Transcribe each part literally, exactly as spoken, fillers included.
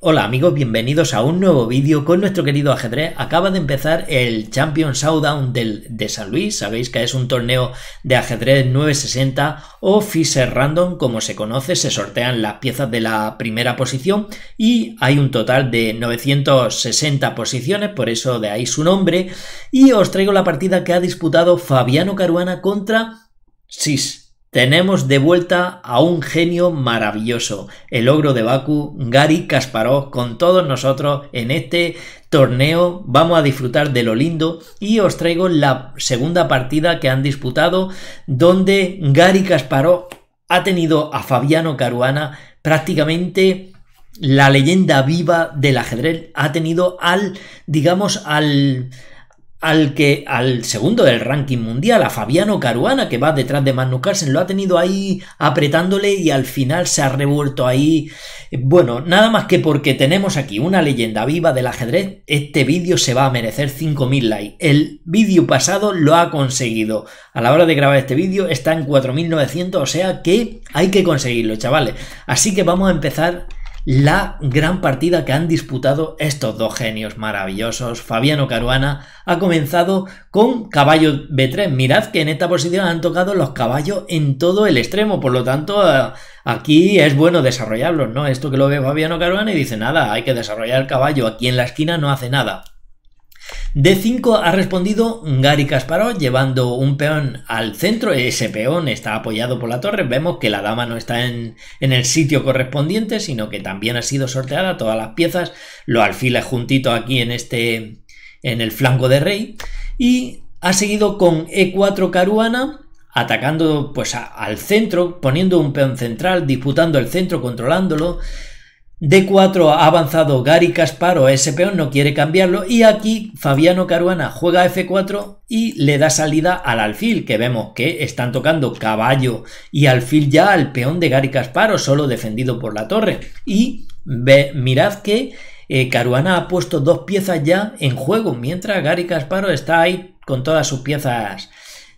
Hola amigos, bienvenidos a un nuevo vídeo con nuestro querido ajedrez. Acaba de empezar el Champions Showdown del, de San Luis. Sabéis que es un torneo de ajedrez nueve sesenta o Fischer Random, como se conoce. Se sortean las piezas de la primera posición y hay un total de novecientas sesenta posiciones, por eso de ahí su nombre. Y os traigo la partida que ha disputado Fabiano Caruana contra Sis. Tenemos de vuelta a un genio maravilloso, el ogro de Bakú, Garry Kasparov, con todos nosotros en este torneo. Vamos a disfrutar de lo lindo y os traigo la segunda partida que han disputado, donde Garry Kasparov ha tenido a Fabiano Caruana, prácticamente la leyenda viva del ajedrez. Ha tenido al, digamos, al... Al que al segundo del ranking mundial, a Fabiano Caruana, que va detrás de Magnus Carlsen. Lo ha tenido ahí apretándole y al final se ha revuelto ahí. Bueno, nada más que porque tenemos aquí una leyenda viva del ajedrez, este vídeo se va a merecer cinco mil likes. El vídeo pasado lo ha conseguido. A la hora de grabar este vídeo está en cuatro mil novecientos, o sea que hay que conseguirlo, chavales. Así que vamos a empezar la gran partida que han disputado estos dos genios maravillosos. Fabiano Caruana ha comenzado con caballo be tres. Mirad que en esta posición han tocado los caballos en todo el extremo, por lo tanto aquí es bueno desarrollarlos, ¿no? Esto que lo ve Fabiano Caruana y dice, nada, hay que desarrollar el caballo, aquí en la esquina no hace nada. de cinco ha respondido Garry Kasparov llevando un peón al centro. Ese peón está apoyado por la torre. Vemos que la dama no está en, en el sitio correspondiente, sino que también ha sido sorteada todas las piezas, los alfiles juntito aquí en este en el flanco de rey. Y ha seguido con e cuatro Caruana, atacando pues a, al centro, poniendo un peón central, disputando el centro, controlándolo. de cuatro ha avanzado Garry Kasparov, ese peón no quiere cambiarlo, y aquí Fabiano Caruana juega efe cuatro y le da salida al alfil, que vemos que están tocando caballo y alfil ya al peón de Garry Kasparov, solo defendido por la torre. Y ve, mirad que eh, Caruana ha puesto dos piezas ya en juego, mientras Garry Kasparov está ahí con todas sus piezas,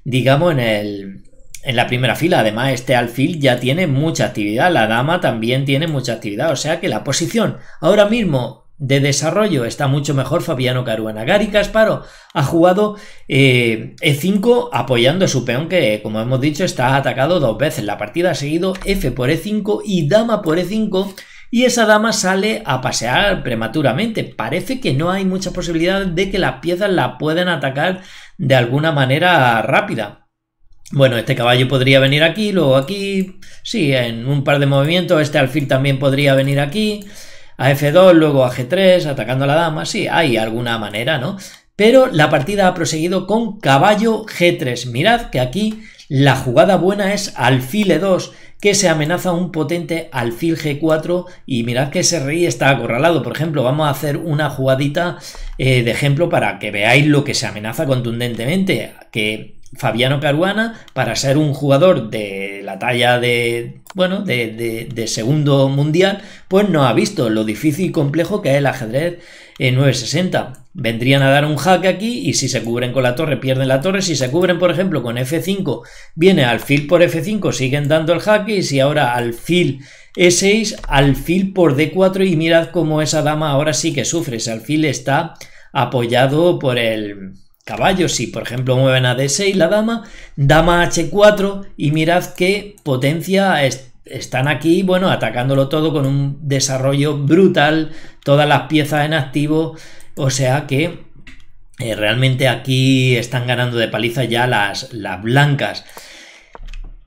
digamos, en el... en la primera fila. Además, este alfil ya tiene mucha actividad, la dama también tiene mucha actividad, o sea que la posición ahora mismo de desarrollo está mucho mejor Fabiano Caruana. Garry Kasparov ha jugado eh, e cinco apoyando su peón, que como hemos dicho está atacado dos veces. La partida ha seguido f por e cinco y dama por e cinco, y esa dama sale a pasear prematuramente. Parece que no hay mucha posibilidad de que las piezas la puedan atacar de alguna manera rápida. Bueno, este caballo podría venir aquí, luego aquí, sí, en un par de movimientos. Este alfil también podría venir aquí, a efe dos, luego a ge tres, atacando a la dama. Sí, hay alguna manera, ¿no? Pero la partida ha proseguido con caballo ge tres. Mirad que aquí la jugada buena es alfil e dos, que se amenaza un potente alfil ge cuatro, y mirad que ese rey está acorralado. Por ejemplo, vamos a hacer una jugadita eh, de ejemplo para que veáis lo que se amenaza contundentemente, que Fabiano Caruana, para ser un jugador de la talla de, bueno, de, de, de segundo mundial, pues no ha visto lo difícil y complejo que es el ajedrez en nueve sesenta. Vendrían a dar un jaque aquí, y si se cubren con la torre pierden la torre. Si se cubren, por ejemplo, con efe cinco, viene alfil por efe cinco, siguen dando el jaque. Y si ahora alfil e seis, alfil por de cuatro, y mirad cómo esa dama ahora sí que sufre. Ese alfil está apoyado por el caballo. Si por ejemplo mueven a de seis la dama, dama a hache cuatro, y mirad qué potencia est están aquí, bueno, atacándolo todo con un desarrollo brutal, todas las piezas en activo, o sea que eh, realmente aquí están ganando de paliza ya las, las blancas.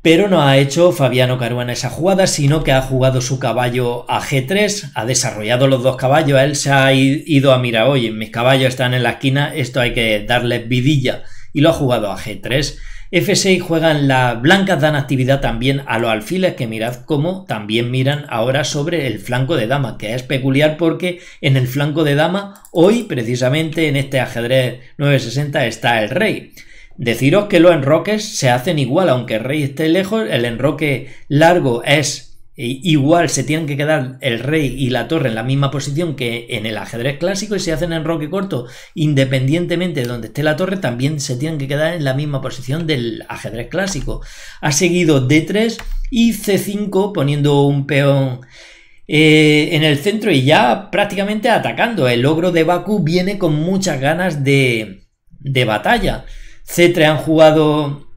Pero no ha hecho Fabiano Caruana esa jugada, sino que ha jugado su caballo a ge tres, ha desarrollado los dos caballos. Él se ha ido a mirar, oye, mis caballos están en la esquina, esto hay que darles vidilla, y lo ha jugado a ge tres. efe seis juegan las blancas, dan actividad también a los alfiles, que mirad cómo también miran ahora sobre el flanco de dama, que es peculiar porque en el flanco de dama, hoy precisamente en este ajedrez nueve sesenta, está el rey. Deciros que los enroques se hacen igual, aunque el rey esté lejos, el enroque largo es igual, se tienen que quedar el rey y la torre en la misma posición que en el ajedrez clásico, y si hacen enroque corto, independientemente de donde esté la torre, también se tienen que quedar en la misma posición del ajedrez clásico. Ha seguido de tres y ce cinco, poniendo un peón eh, en el centro y ya prácticamente atacando. El ogro de Bakú viene con muchas ganas de, de batalla. ce tres han jugado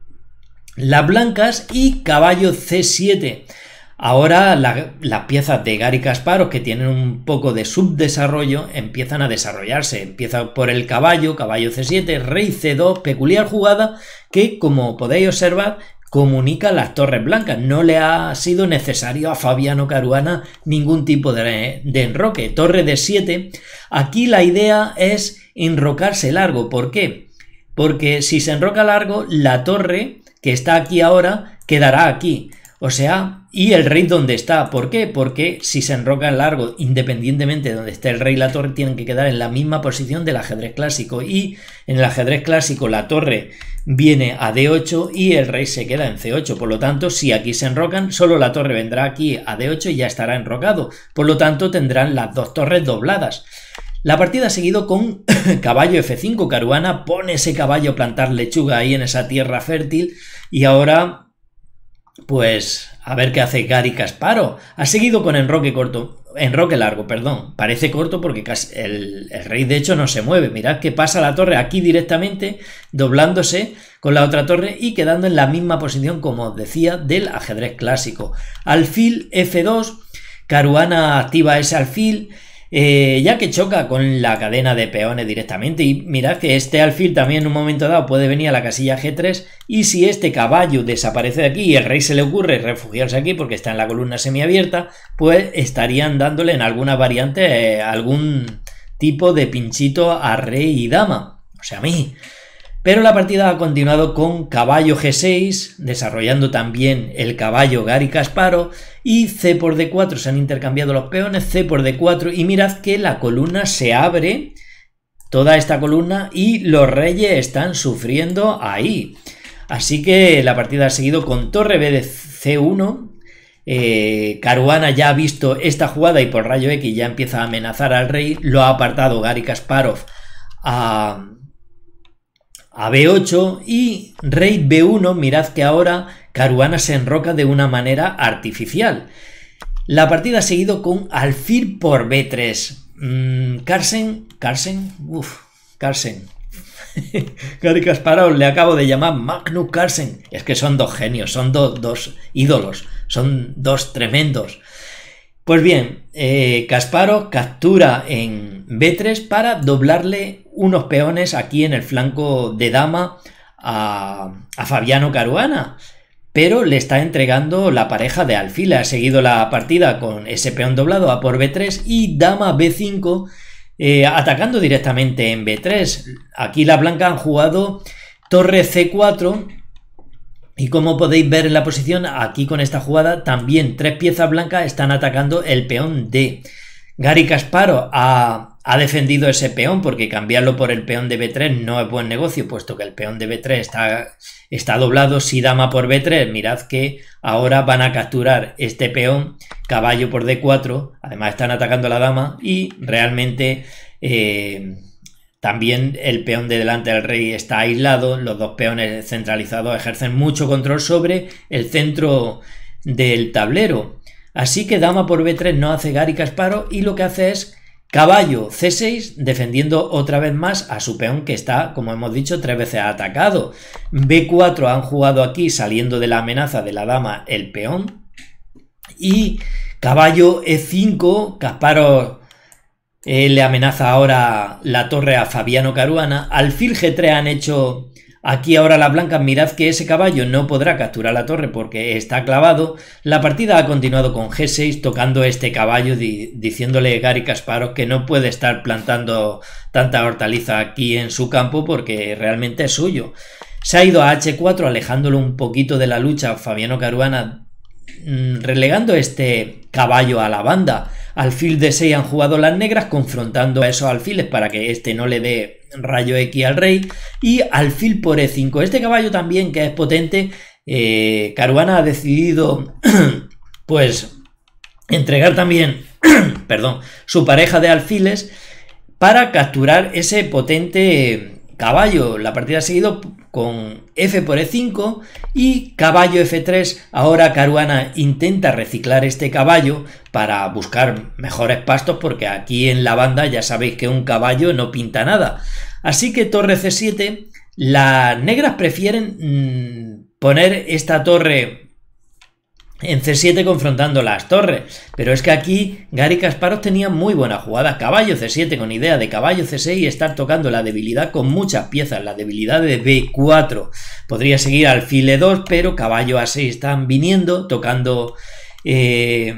las blancas y caballo ce siete. Ahora la, las piezas de Garry Kasparov, que tienen un poco de subdesarrollo, empiezan a desarrollarse. Empieza por el caballo, caballo ce siete, rey ce dos, peculiar jugada que, como podéis observar, comunica las torres blancas. No le ha sido necesario a Fabiano Caruana ningún tipo de, de enroque. Torre de siete. Aquí la idea es enrocarse largo. ¿Por qué? Porque si se enroca largo, la torre que está aquí ahora quedará aquí. O sea, y el rey donde está. ¿Por qué? Porque si se enroca largo, independientemente de donde esté el rey y la torre, tienen que quedar en la misma posición del ajedrez clásico. Y en el ajedrez clásico la torre viene a de ocho y el rey se queda en ce ocho. Por lo tanto, si aquí se enrocan, solo la torre vendrá aquí a de ocho y ya estará enrocado. Por lo tanto, tendrán las dos torres dobladas. La partida ha seguido con caballo efe cinco. Caruana pone ese caballo a plantar lechuga ahí en esa tierra fértil. Y ahora, pues, a ver qué hace Garry Kasparov. Ha seguido con enroque corto. Enroque largo, perdón. Parece corto porque el, el rey de hecho no se mueve. Mirad que pasa la torre aquí directamente, doblándose con la otra torre y quedando en la misma posición, como os decía, del ajedrez clásico. Alfil efe dos. Caruana activa ese alfil. Eh, ya que choca con la cadena de peones directamente, y mirad que este alfil también en un momento dado puede venir a la casilla ge tres, y si este caballo desaparece de aquí y el rey se le ocurre refugiarse aquí porque está en la columna semiabierta, pues estarían dándole en alguna variante eh, algún tipo de pinchito a rey y dama, o sea, a mí. Pero la partida ha continuado con caballo ge seis, desarrollando también el caballo Garry Kasparov, y c por de cuatro, se han intercambiado los peones, c por de cuatro, y mirad que la columna se abre, toda esta columna, y los reyes están sufriendo ahí. Así que la partida ha seguido con torre b de ce uno, Eh, Caruana ya ha visto esta jugada y por rayo X ya empieza a amenazar al rey, lo ha apartado Garry Kasparov a... a be ocho y rey be uno. Mirad que ahora Caruana se enroca de una manera artificial. La partida ha seguido con alfil por be tres. Mm, Carlsen, Carlsen, uff, Carlsen. Garry Kasparov, le acabo de llamar Magnus Carlsen. Es que son dos genios, son do, dos ídolos, son dos tremendos. Pues bien, eh, Kasparov captura en be tres para doblarle unos peones aquí en el flanco de dama a, a Fabiano Caruana, pero le está entregando la pareja de alfil. Ha seguido la partida con ese peón doblado a por be tres y dama be cinco, eh, atacando directamente en be tres. Aquí la blanca han jugado torre ce cuatro y, como podéis ver en la posición, aquí con esta jugada también tres piezas blancas están atacando el peón D. Garry Kasparov a... ha defendido ese peón porque cambiarlo por el peón de be tres no es buen negocio, puesto que el peón de be tres está, está doblado. Si dama por be tres, mirad que ahora van a capturar este peón, caballo por de cuatro, además están atacando a la dama y realmente eh, también el peón de delante del rey está aislado. Los dos peones centralizados ejercen mucho control sobre el centro del tablero. Así que dama por be tres no hace Garry Kasparov y lo que hace es caballo ce seis, defendiendo otra vez más a su peón que está, como hemos dicho, tres veces atacado. be cuatro han jugado aquí, saliendo de la amenaza de la dama, el peón. Y caballo e cinco, Kasparov eh, le amenaza ahora la torre a Fabiano Caruana. Alfil ge tres han hecho aquí ahora las blancas. Mirad que ese caballo no podrá capturar la torre porque está clavado. La partida ha continuado con ge seis, tocando este caballo, di diciéndole a Garry Kasparov que no puede estar plantando tanta hortaliza aquí en su campo porque realmente es suyo. Se ha ido a hache cuatro, alejándolo un poquito de la lucha Fabiano Caruana, relegando este caballo a la banda. Alfil de seis han jugado las negras, confrontando a esos alfiles para que este no le dé rayo X al rey, y alfil por e cinco. Este caballo también, que es potente, eh, Caruana ha decidido pues entregar también perdón, su pareja de alfiles para capturar ese potente caballo. La partida ha seguido con f por e cinco y caballo efe tres. Ahora Caruana intenta reciclar este caballo para buscar mejores pastos, porque aquí en la banda ya sabéis que un caballo no pinta nada. Así que torre ce siete, las negras prefieren mmm, poner esta torre en ce siete confrontando las torres, pero es que aquí Garry Kasparov tenía muy buenas jugadas, caballo ce siete con idea de caballo ce seis y estar tocando la debilidad con muchas piezas, la debilidad de be cuatro, podría seguir alfil e dos, pero caballo a seis están viniendo, tocando eh,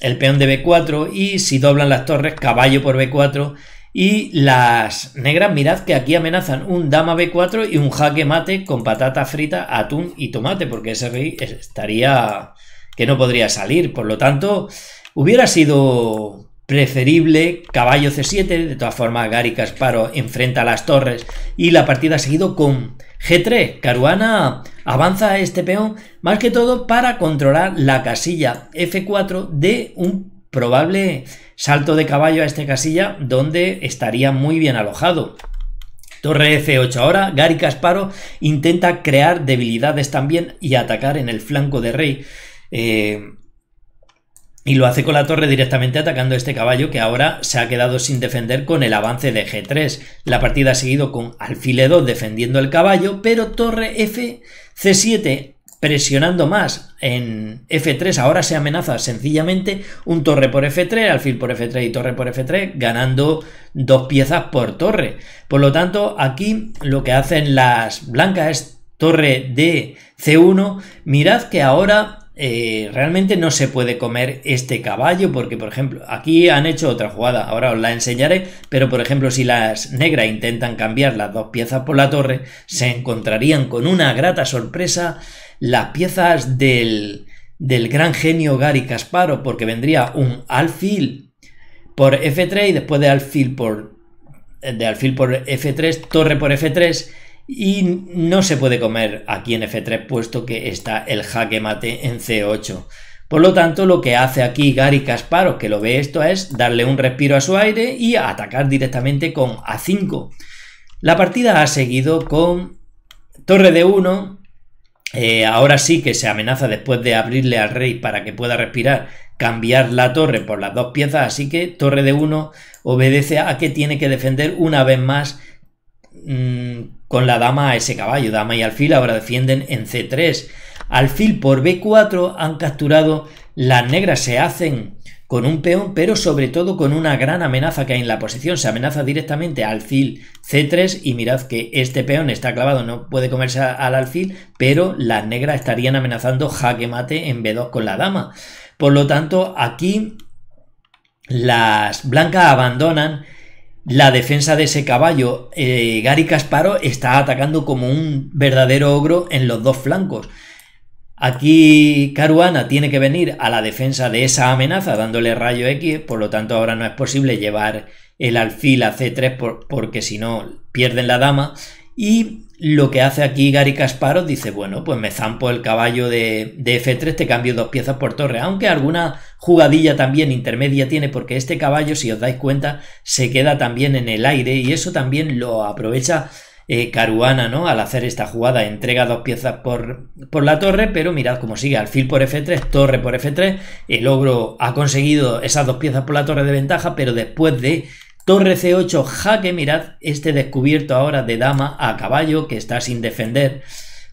el peón de be cuatro, y si doblan las torres, caballo por be cuatro, y las negras mirad que aquí amenazan un dama be cuatro y un jaque mate con patata frita, atún y tomate, porque ese rey estaría... que no podría salir, por lo tanto hubiera sido preferible caballo ce siete, de todas formas Garry Kasparov enfrenta a las torres y la partida ha seguido con ge tres, Caruana avanza a este peón más que todo para controlar la casilla efe cuatro de un probable salto de caballo a esta casilla donde estaría muy bien alojado. Torre efe ocho ahora, Garry Kasparov intenta crear debilidades también y atacar en el flanco de rey. Eh, y lo hace con la torre directamente atacando este caballo que ahora se ha quedado sin defender con el avance de ge tres. La partida ha seguido con alfil e dos defendiendo el caballo, pero torre f ce siete presionando más en efe tres. Ahora se amenaza sencillamente un torre por efe tres, alfil por efe tres y torre por efe tres, ganando dos piezas por torre. Por lo tanto, aquí lo que hacen las blancas es torre de ce uno. Mirad que ahora... Eh, realmente no se puede comer este caballo porque, por ejemplo, aquí han hecho otra jugada, ahora os la enseñaré, pero por ejemplo si las negras intentan cambiar las dos piezas por la torre, se encontrarían con una grata sorpresa las piezas del, del gran genio Garry Kasparov, porque vendría un alfil por efe tres y después de alfil por, de alfil por efe tres, torre por efe tres. Y no se puede comer aquí en efe tres puesto que está el jaque mate en ce ocho. Por lo tanto, lo que hace aquí Garry Kasparov, que lo ve esto, es darle un respiro a su aire y atacar directamente con a cinco. La partida ha seguido con torre de uno. Eh, ahora sí que se amenaza después de abrirle al rey para que pueda respirar, cambiar la torre por las dos piezas. Así que torre de uno obedece a que tiene que defender una vez más con la dama a ese caballo. Dama y alfil ahora defienden en ce tres, alfil por be cuatro han capturado, las negras se hacen con un peón pero sobre todo con una gran amenaza que hay en la posición, se amenaza directamente alfil ce tres y mirad que este peón está clavado, no puede comerse al alfil, pero las negras estarían amenazando jaque mate en be dos con la dama. Por lo tanto aquí las blancas abandonan la defensa de ese caballo. eh, Garry Kasparov está atacando como un verdadero ogro en los dos flancos. Aquí Caruana tiene que venir a la defensa de esa amenaza dándole rayo X, por lo tanto ahora no es posible llevar el alfil a ce tres por, porque si no pierden la dama. Y lo que hace aquí Garry Kasparov dice, bueno, pues me zampo el caballo de, de efe tres, te cambio dos piezas por torre, aunque alguna jugadilla también intermedia tiene, porque este caballo, si os dais cuenta, se queda también en el aire y eso también lo aprovecha eh, Caruana, ¿no? Al hacer esta jugada entrega dos piezas por, por la torre, pero mirad cómo sigue, alfil por efe tres, torre por efe tres, el ogro ha conseguido esas dos piezas por la torre de ventaja, pero después de... torre ce ocho, jaque, mirad este descubierto ahora de dama a caballo que está sin defender.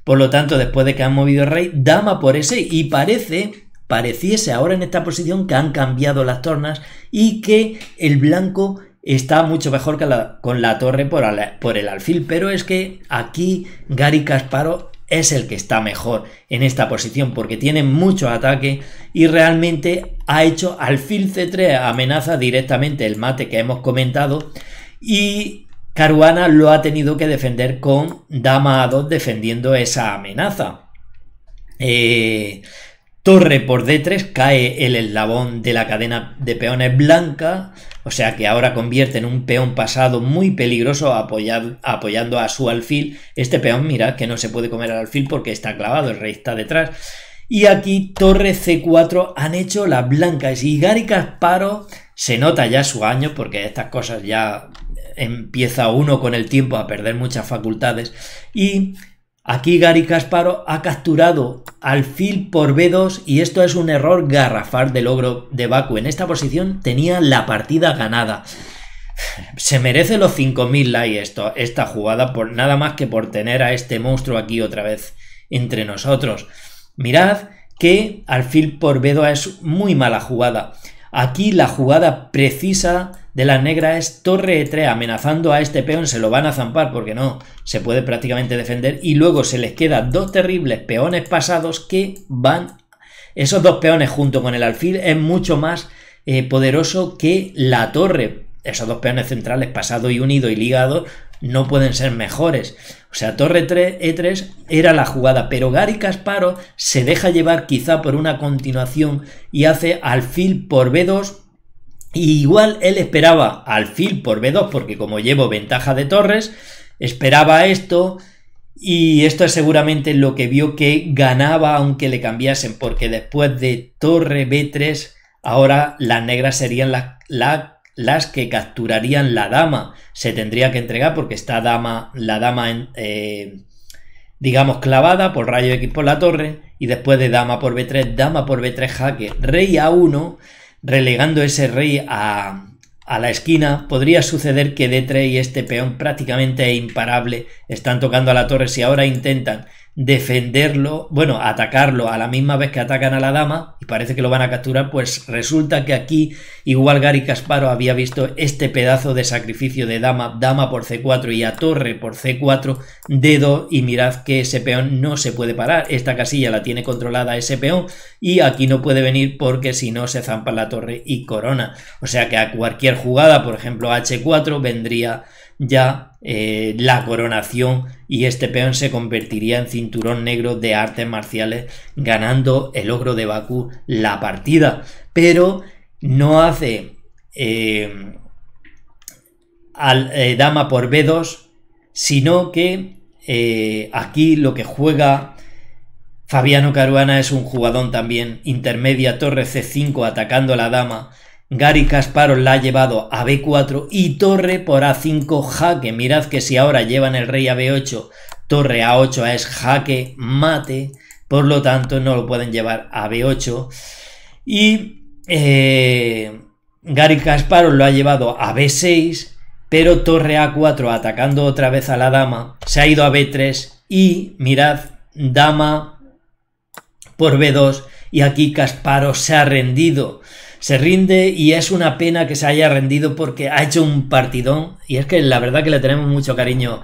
Por lo tanto, después de que han movido el rey, dama por ese y parece, pareciese ahora en esta posición que han cambiado las tornas y que el blanco está mucho mejor que la, con la torre por, al, por el alfil. Pero es que aquí Garry Kasparov es el que está mejor en esta posición porque tiene mucho ataque y realmente ha hecho alfil ce tres, amenaza directamente el mate que hemos comentado, y Caruana lo ha tenido que defender con dama a dos defendiendo esa amenaza. Eh, torre por de tres, cae el eslabón de la cadena de peones blanca, o sea que ahora convierte en un peón pasado muy peligroso apoyado, apoyando a su alfil. Este peón, mirad que no se puede comer al alfil porque está clavado, el rey está detrás. Y aquí torre ce cuatro han hecho las blancas y Garry Kasparov se nota ya su año, porque estas cosas ya empieza uno con el tiempo a perder muchas facultades, y Aquí Garry Kasparov ha capturado alfil por be dos y esto es un error garrafal del ogro de Baku. En esta posición tenía la partida ganada. Se merece los cinco mil likes esto, esta jugada, por nada más que por tener a este monstruo aquí otra vez entre nosotros. Mirad que alfil por be dos es muy mala jugada. Aquí la jugada precisa de la negra es torre e tres, amenazando a este peón. Se lo van a zampar porque no se puede prácticamente defender, y luego se les quedan dos terribles peones pasados que van... Esos dos peones junto con el alfil es mucho más eh, poderoso que la torre. Esos dos peones centrales, pasado y unido y ligado, no pueden ser mejores. O sea, torre e tres era la jugada, pero Garry Kasparov se deja llevar quizá por una continuación y hace alfil por be dos. Y igual él esperaba alfil por be dos, porque como llevo ventaja de torres, esperaba esto, y esto es seguramente lo que vio que ganaba aunque le cambiasen, porque después de torre be tres, ahora las negras serían las... La, las que capturarían la dama. Se tendría que entregar porque está dama, la dama eh, digamos clavada por rayo X por la torre, y después de dama por be tres, dama por be tres jaque, rey a uno, relegando ese rey a, a la esquina. Podría suceder que de tres y este peón prácticamente es imparable, están tocando a la torre. Si ahora intentan defenderlo, bueno, atacarlo a la misma vez que atacan a la dama, y parece que lo van a capturar, pues resulta que aquí igual Garry Kasparov había visto este pedazo de sacrificio de dama, dama por ce cuatro y a torre por ce cuatro, de dos, y mirad que ese peón no se puede parar. Esta casilla la tiene controlada ese peón y aquí no puede venir porque si no se zampa la torre y corona. O sea que a cualquier jugada, por ejemplo hache cuatro, vendría ya eh, la coronación y este peón se convertiría en cinturón negro de artes marciales, ganando el ogro de Bakú la partida. Pero no hace eh, al, eh, dama por be dos, sino que eh, aquí lo que juega Fabiano Caruana es un jugadón también, intermedia torre ce cinco atacando a la dama. Garry Kasparov la ha llevado a be cuatro y torre por a cinco jaque. Mirad que si ahora llevan el rey a be ocho, torre a ocho es jaque mate, por lo tanto no lo pueden llevar a be ocho. Y eh, Garry Kasparov lo ha llevado a be seis, pero torre a cuatro atacando otra vez a la dama. Se ha ido a be tres y mirad, dama por be dos, y aquí Kasparov se ha rendido. Se rinde y es una pena que se haya rendido porque ha hecho un partidón, y es que la verdad que le tenemos mucho cariño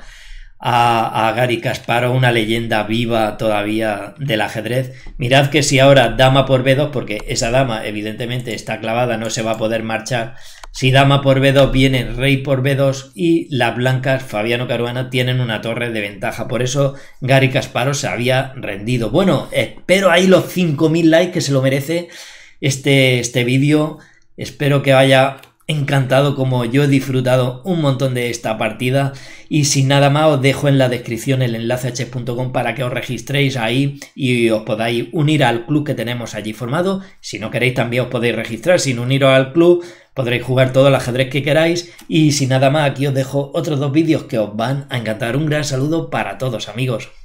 a, a Garry Kasparov, una leyenda viva todavía del ajedrez. Mirad que si ahora dama por be dos, porque esa dama evidentemente está clavada, no se va a poder marchar. Si dama por be dos viene rey por be dos y las blancas, Fabiano Caruana, tienen una torre de ventaja. Por eso Garry Kasparov se había rendido. Bueno, espero ahí los cinco mil likes, que se lo merece Este, este vídeo. Espero que os haya encantado como yo he disfrutado un montón de esta partida, y sin nada más os dejo en la descripción el enlace a chess punto com para que os registréis ahí y os podáis unir al club que tenemos allí formado. Si no queréis también os podéis registrar sin uniros al club, podréis jugar todo el ajedrez que queráis. Y sin nada más, aquí os dejo otros dos vídeos que os van a encantar. Un gran saludo para todos, amigos.